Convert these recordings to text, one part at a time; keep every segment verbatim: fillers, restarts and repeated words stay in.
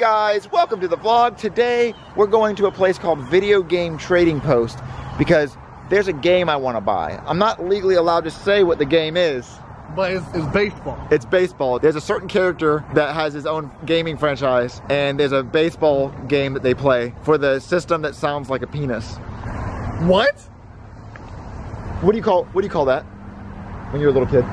guys, welcome to the vlog. Today we're going to a place called Video Game Trading Post because there's a game I want to buy. I'm not legally allowed to say what the game is. But it's, it's baseball. It's baseball. There's a certain character that has his own gaming franchise, and there's a baseball game that they play for the system that sounds like a penis. What? What do you call what do you call that? When you're a little kid?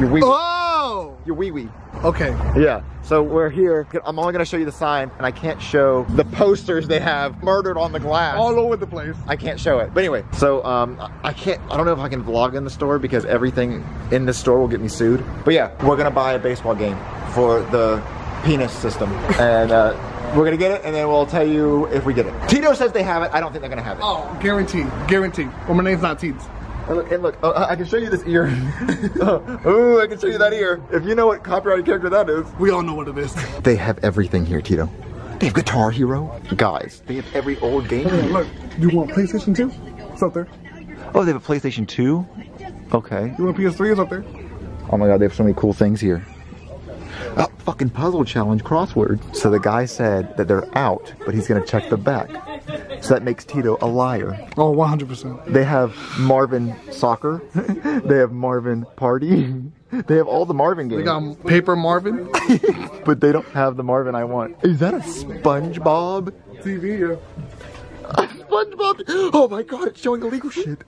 Your wee-wee. Oh! Your wee-wee. Okay. Yeah. So we're here. I'm only gonna show you the sign, and I can't show the posters they have murdered on the glass. All over the place. I can't show it. But anyway, so um, I can't, I don't know if I can vlog in the store because everything in the store will get me sued. But yeah, we're gonna buy a baseball game for the penis system. And uh, we're gonna get it, and then we'll tell you if we get it. Tito says they have it. I don't think they're gonna have it. Oh, guaranteed, guaranteed. Well, my name's not Teeds. And look, and look uh, I can show you this ear. uh, oh, I can show you that ear. If you know what copyrighted character that is. We all know what it is. They have everything here, Tito. They have Guitar Hero. Guys, they have every old game. Hey, look, you want PlayStation two? It's up there. Oh, they have a PlayStation two? Okay. You want P S three? It's up there. Oh my God, they have so many cool things here. Oh, fucking puzzle challenge crossword. So the guy said that they're out, but he's gonna check the back. So that makes Tito a liar. Oh, one hundred percent. They have Marvin Soccer. They have Marvin Party. They have all the Marvin games. They got Paper Marvin. But they don't have the Marvin I want. Is that a SpongeBob? T V, yeah. SpongeBob! Oh my God, it's showing illegal shit.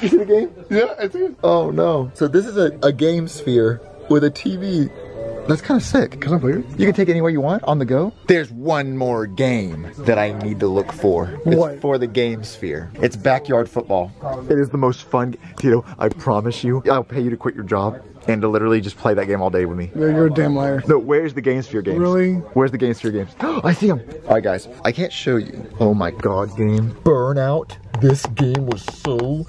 You see the game? Yeah, I see it. Oh no. So this is a, a game sphere with a T V. That's kind of sick. Can I play it? You can take it anywhere you want on the go. There's one more game that I need to look for. It's what? For the game sphere. It's backyard football. It is the most fun. Tito, I promise you, I'll pay you to quit your job and to literally just play that game all day with me. Yeah, you're a damn liar. No, where's the game sphere games? Really? Where's the game sphere games? Oh, I see them. All right, guys, I can't show you. Oh my God, game. Burnout. This game was so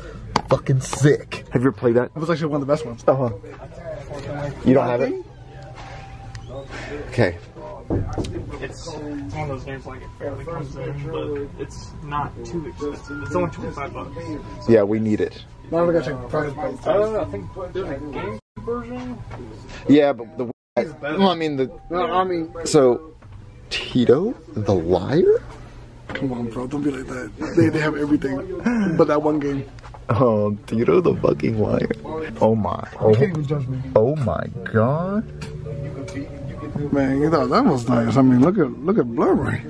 fucking sick. Have you ever played that? That was actually one of the best ones. Uh-huh. You don't have it? Okay. It's one of those games like it barely comes in, but it's not too expensive. It's only twenty-five bucks. Yeah, we need it. No, we got to check Price Busters. I don't know. I think there's a game version. Yeah, but the. Well, I mean the. No, I mean. So, Tito the liar. Come on, bro! Don't be like that. They they have everything, but that one game. Oh, Tito the fucking liar. Oh my. Oh, you can't even judge me. Oh my God. Man, you thought that was nice. I mean, look at look at Blurry.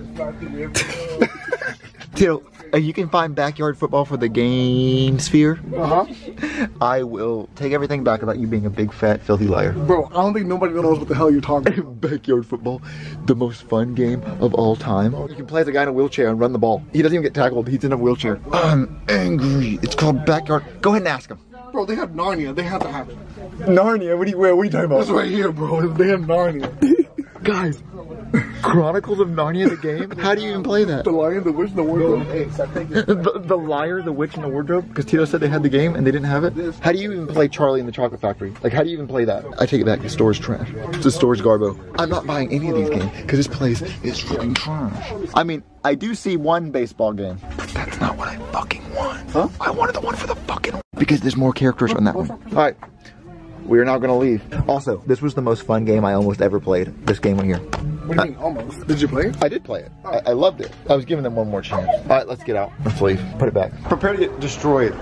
Tito, uh, you can find backyard football for the game sphere. Uh huh. I will take everything back about you being a big fat filthy liar. Bro, I don't think nobody knows what the hell you're talking about. Backyard football, the most fun game of all time. You can play as a guy in a wheelchair and run the ball. He doesn't even get tackled. He's in a wheelchair. I'm angry. It's called backyard. Go ahead and ask him. Bro, they have Narnia. They have to have it. Narnia? What are you, what are you talking about? That's right here, bro. They have Narnia. Guys, Chronicles of Narnia the game? How do you even play that? The Lion, the Witch, and the Wardrobe. the, the Liar, the Witch, and the Wardrobe? Because Tito said they had the game and they didn't have it? How do you even play Charlie and the Chocolate Factory? Like, how do you even play that? I take it back. The store's trash. The store's garbo. I'm not buying any of these games because this place is fucking trash. I mean, I do see one baseball game, but that's not what I fucking want. Huh? I wanted the one for the fucking... Because there's more characters on that one. All right. We are now gonna leave. Also, this was the most fun game I almost ever played. This game right here. What do you I, mean almost? Did you play it? I did play it. Oh. I, I loved it. I was giving them one more chance. All right, let's get out. Let's leave. Put it back. Prepare to get destroyed.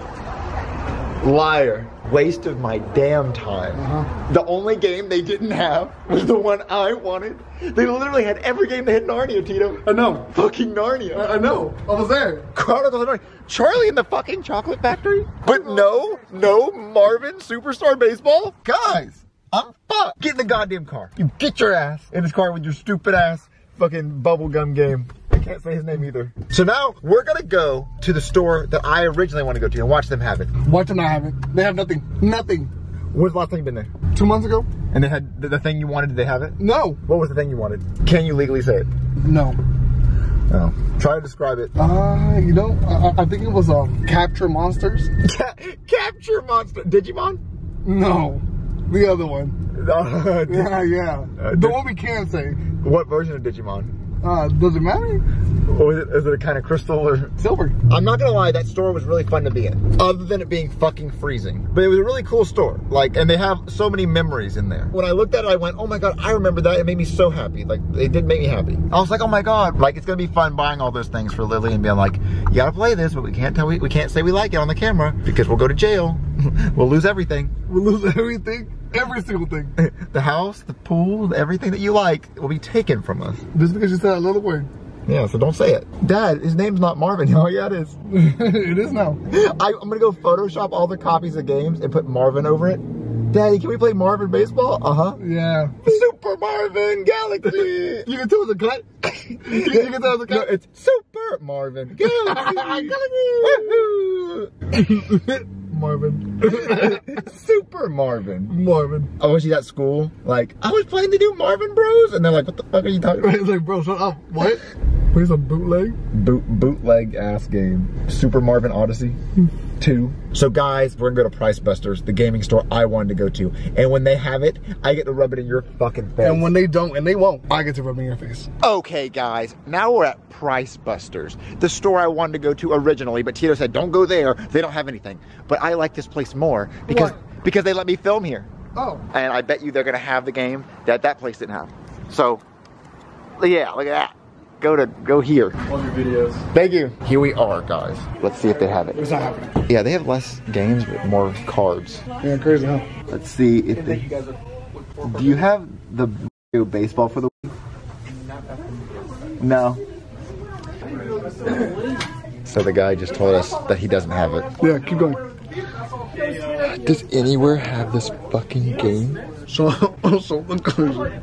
Liar. Waste of my damn time. Uh-huh. The only game they didn't have was the one I wanted. They literally had every game they had Narnia, Tito. I know. Fucking Narnia. I, I know. I was there. Chronicles of Narnia. Charlie in the fucking Chocolate Factory? But no, no Marvin Superstar Baseball? Guys, I'm fucked. Get in the goddamn car. You get your ass in this car with your stupid ass fucking bubblegum game. I can't say his name either. So now we're gonna go to the store that I originally want to go to and watch them have it. Watch them not have it. They have nothing. Nothing. When's the last time you've been there? Two months ago. And they had the, the thing you wanted, did they have it? No. What was the thing you wanted? Can you legally say it? No. Oh. Try to describe it. Uh, you know, I, I think it was um, Capture Monsters. Capture Monster. Digimon? No. The other one. yeah, yeah. Uh, the one we can say. What version of Digimon? Uh, does it matter? Or is it, is it a kind of crystal or silver? I'm not gonna lie, that store was really fun to be in, other than it being fucking freezing. But it was a really cool store, like, and they have so many memories in there. When I looked at it, I went, oh my God, I remember that. It made me so happy. Like, it did make me happy. I was like, oh my God, like, it's gonna be fun buying all those things for Lily and being like, you gotta play this, but we can't tell, we, we can't say we like it on the camera because we'll go to jail. We'll lose everything. We'll lose everything. Every single thing. The house, the pool, everything that you like will be taken from us. Just because you said a little word. Yeah, so don't say it. Dad, his name's not Marvin. Oh yeah, it is. It is now. I, I'm gonna go Photoshop all the copies of games and put Marvin over it. Daddy, can we play Marvin baseball? Uh-huh. Yeah. Super Marvin Galaxy. You can tell it's a cut. You can tell it's a cut. No, it's Super Marvin Galaxy. Galaxy. Marvin. Super Marvin. Marvin. I was at school, like, I was playing the new Marvin Bros, and they're like, what the fuck are you talking about? He's like, bro, shut up. What? Where's a bootleg? Boot, bootleg ass game. Super Marvin Odyssey two. So guys, we're gonna go to Price Busters, the gaming store I wanted to go to. And when they have it, I get to rub it in your fucking face. And when they don't, and they won't, I get to rub it in your face. Okay guys, now we're at Price Busters, the store I wanted to go to originally, but Tito said, don't go there, they don't have anything. But I like this place more because, because they let me film here. Oh. And I bet you they're gonna have the game that that place didn't have. So, yeah, look at that. Go to, go here. On your videos. Thank you. Here we are, guys. Let's see if they have it. It's not happening. Yeah, they have less games, but more cards. Yeah, crazy, huh? Let's see if they... You guys are... Do you have the baseball for the week? No. So the guy just told us that he doesn't have it. Yeah, keep going. Does anywhere have this fucking game? So, also,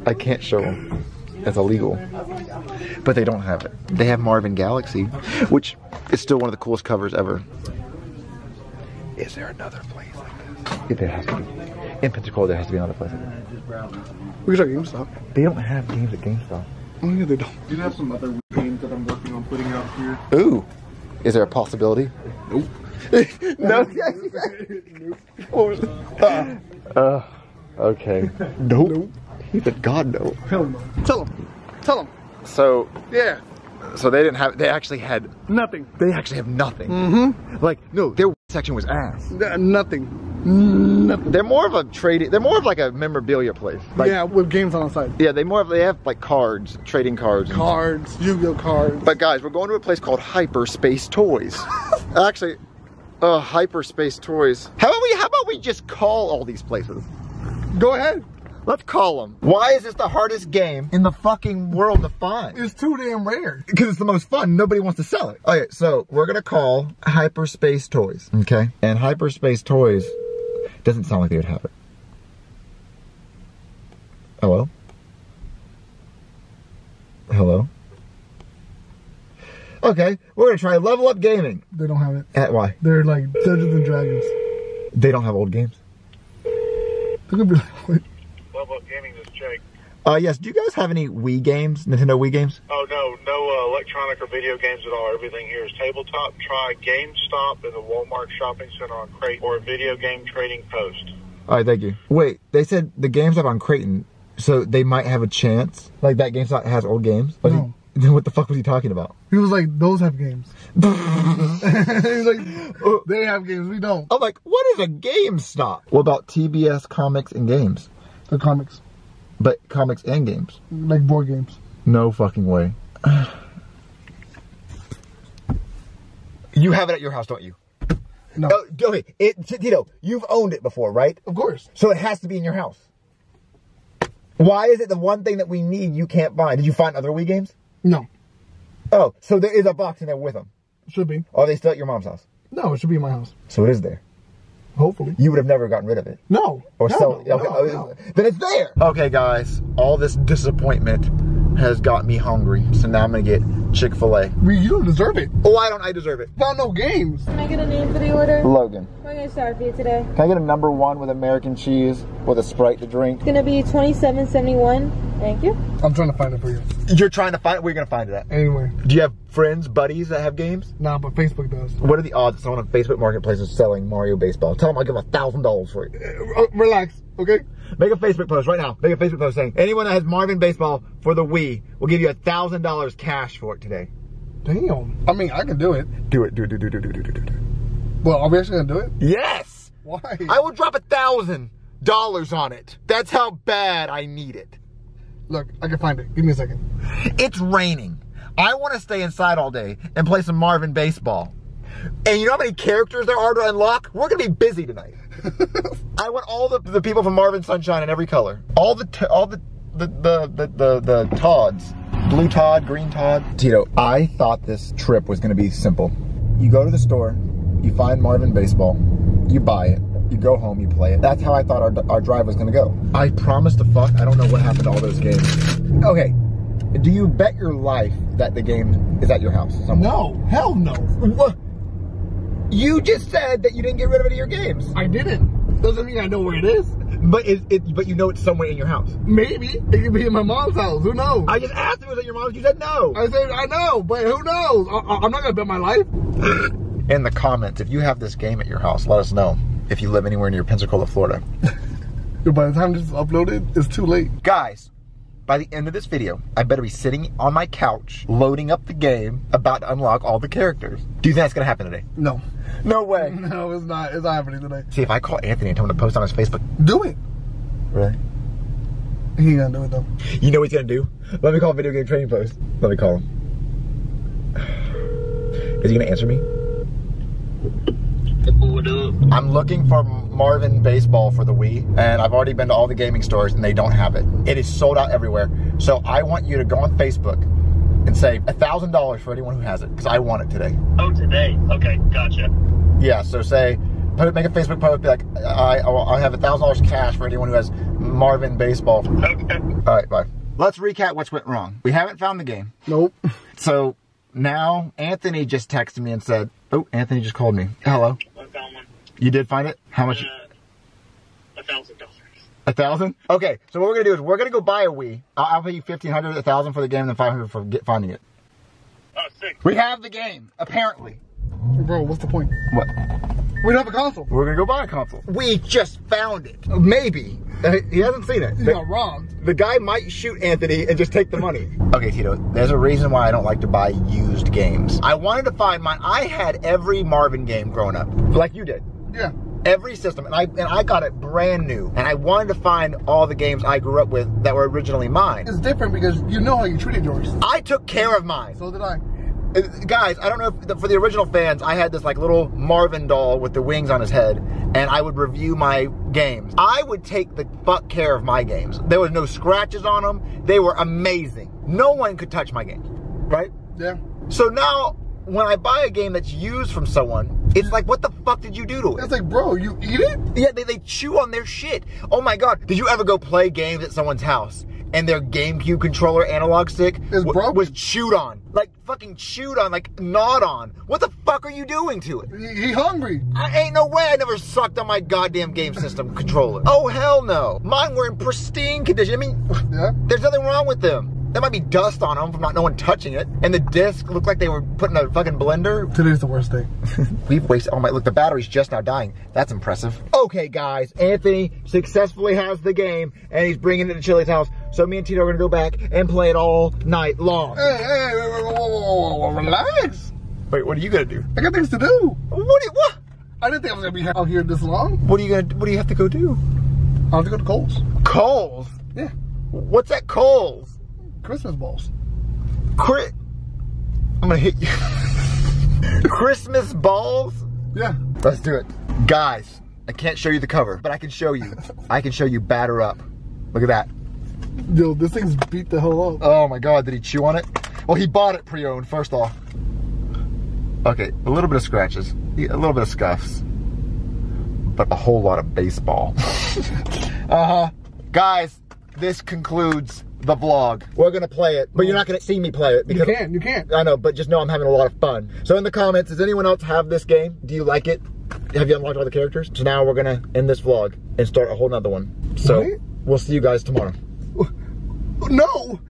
I can't show him. That's illegal. But they don't have it. They have Marvin Galaxy, which is still one of the coolest covers ever. Is there another place like this? Yeah, there has to be. In Pensacola, there has to be another place like this. We got GameStop. They don't have games at GameStop. Oh yeah, they don't. Do you have some other games that I'm working on putting out here? Ooh. Is there a possibility? Nope. No. Nope. uh, uh, okay. Nope. Nope. He said, God, no. Hell no. Tell him. Tell him. So, yeah. So they didn't have, they actually had nothing. They actually have nothing. Mm-hmm. Like, no, their section was ass. Uh, nothing. Nothing. They're more of a trading, they're more of like a memorabilia place. Like, yeah, with games on the side. Yeah, they more of, they have like cards, trading cards. Cards, Yu-Gi-Oh cards. But guys, we're going to a place called Hyperspace Toys. Actually, uh, Hyperspace Toys. How about we, how about we just call all these places? Go ahead. Let's call them. Why is this the hardest game in the fucking world to find? It's too damn rare. Because it's the most fun. Nobody wants to sell it. Okay, so we're going to call Hyperspace Toys. Okay. And Hyperspace Toys doesn't sound like they would have it. Hello? Hello? Okay, we're going to try Level Up Gaming. They don't have it. At why? They're like Dungeons and Dragons. They don't have old games. They're going to be like, what? Gaming is Jake. Uh, yes, do you guys have any Wii games, Nintendo Wii games? Oh, no, no uh, electronic or video games at all. Everything here is tabletop. Try GameStop in the Walmart shopping center on Creighton or Video Game Trading Post. All right, thank you. Wait, they said the game's up on Creighton, so they might have a chance. Like, that GameStop has old games? Like, no. Then what the fuck was he talking about? He was like, those have games. He's like, oh, they have games, we don't. I'm like, what is a GameStop? What about T B S comics and games? The comics. But comics and games. Like board games. No fucking way. You have it at your house, don't you? No. Oh, okay, it, Tito, you've owned it before, right? Of course. So it has to be in your house. Why is it the one thing that we need you can't find? Did you find other Wii games? No. Oh, so there is a box in there with them. Should be. Are they still at your mom's house? No, it should be in my house. So it is there. Hopefully. You would have never gotten rid of it. No. Or no, sell it. Okay. No, no. Then it's there. Okay, guys. All this disappointment has got me hungry. So now I'm going to get Chick-fil-A. You don't deserve it. Oh, why don't I deserve it? Found no games. Can I get a name for the order? Logan. What can I start for you today? Can I get a number one with American cheese with a Sprite to drink? It's going to be twenty-seven seventy-one. Thank you. I'm trying to find it for you. You're trying to find it? Where are you going to find it at? Anywhere. Do you have friends, buddies that have games? Nah, but Facebook does. What are the odds that someone on Facebook Marketplace is selling Mario Baseball? Tell them I'll give them a thousand dollars for it. Uh, relax, okay? Make a Facebook post right now. Make a Facebook post saying, anyone that has Marvin Baseball for the Wii will give you a thousand dollars cash for it today. Damn. I mean, I can do it. Do it, do it, do it, do it, do it, do it, do it. Well, are we actually going to do it? Yes! Why? I will drop a thousand dollars on it. That's how bad I need it. Look, I can find it. Give me a second. It's raining. I want to stay inside all day and play some Marvin Baseball. And you know how many characters there are to unlock? We're going to be busy tonight. I want all the, the people from Marvin Sunshine in every color. All the t all the the, the the the the Todds. Blue Todd, green Todd. Tito, I thought this trip was going to be simple. You go to the store, you find Marvin Baseball, you buy it. You go home, you play it. That's how I thought our, our drive was gonna go. I promise the fuck, I don't know what happened to all those games. Okay, do you bet your life that the game is at your house somewhere? No, hell no. What? You just said that you didn't get rid of any of your games. I didn't. Doesn't mean I know where it is. But it, it, but you know it's somewhere in your house. Maybe. It could be in my mom's house. Who knows? I just asked if it was at your mom's. You said no. I said, I know, but who knows? I, I, I'm not gonna bet my life. In the comments, if you have this game at your house, let us know. If you live anywhere near Pensacola, Florida. By the time this is uploaded, it's too late. Guys, by the end of this video, I better be sitting on my couch, loading up the game, about to unlock all the characters. Do you think that's gonna happen today? No. No way. No, it's not. It's not happening today. See, if I call Anthony and tell him to post on his Facebook. Do it. Really? He ain't gonna do it though. You know what he's gonna do? Let me call Video Game Trading Post. Let me call him. Is he gonna answer me? I'm looking for Marvin Baseball for the Wii, and I've already been to all the gaming stores and they don't have it. It is sold out everywhere. So I want you to go on Facebook and say a thousand dollars for anyone who has it, because I want it today. Oh, today. Okay, gotcha. Yeah, so say, put, make a Facebook post, be like, I, I'll have a thousand dollars cash for anyone who has Marvin Baseball. Okay. All right, bye. Let's recap what went wrong. We haven't found the game. Nope. So now Anthony just texted me and said, oh, Anthony just called me. Hello. You did find it? How much? A thousand dollars. A thousand? Okay. So what we're gonna do is we're gonna go buy a Wii. I'll, I'll pay you fifteen hundred, a thousand for the game, and then five hundred for get, finding it. Oh, sick. We have the game, apparently. Bro, what's the point? What? We don't have a console. We're gonna go buy a console. We just found it. Maybe. He hasn't seen it. He got robbed. The guy might shoot Anthony and just take the money. Okay, Tito, there's a reason why I don't like to buy used games. I wanted to find mine. I had every Marvin game growing up, like you did. Yeah. Every system, and I and I got it brand new. And I wanted to find all the games I grew up with that were originally mine. It's different because you know how you treated yours. I took care of mine. So did I. Guys, I don't know if the, for the original fans, I had this like little Marvin doll with the wings on his head, and I would review my games. I would take the fuck care of my games. There was no scratches on them. They were amazing. No one could touch my games, right? Yeah. So now, when I buy a game that's used from someone, it's like, what the fuck did you do to it? It's like, bro, you eat it? Yeah, they, they chew on their shit. Oh my God, did you ever go play games at someone's house? And their GameCube controller analog stick was chewed on. Like fucking chewed on, like gnawed on. What the fuck are you doing to it? He, he hungry. I ain't no way I never sucked on my goddamn game system controller. Oh hell no. Mine were in pristine condition. I mean, yeah. There's nothing wrong with them. There might be dust on them from not no one touching it. And the disc looked like they were putting a fucking blender. Today's the worst day. We've wasted all my, look, the battery's just now dying. That's impressive. Okay guys, Anthony successfully has the game and he's bringing it to Chili's house. So me and Tito are gonna go back and play it all night long. Hey, hey, whoa, whoa, whoa, relax. Wait, what are you gonna do? I got things to do. What do you, what? I didn't think I was gonna be out here this long. What are you gonna do? What do you have to go do? I have to go to Kohl's. Kohl's? Yeah. What's at Kohl's? Christmas balls. Cri- I'm gonna hit you. Christmas balls? Yeah. Let's do it. Guys, I can't show you the cover, but I can show you. I can show you batter up. Look at that. Yo, this thing's beat the hell up. Oh my God, did he chew on it? Well, he bought it pre-owned, first off. Okay, a little bit of scratches, a little bit of scuffs, but a whole lot of baseball. Uh-huh. Guys, this concludes the vlog. We're gonna play it, but you're not gonna see me play it. Because you can't, you can't. I know, but just know I'm having a lot of fun. So in the comments, does anyone else have this game? Do you like it? Have you unlocked all the characters? So now we're gonna end this vlog and start a whole nother one. So, what? We'll see you guys tomorrow. No,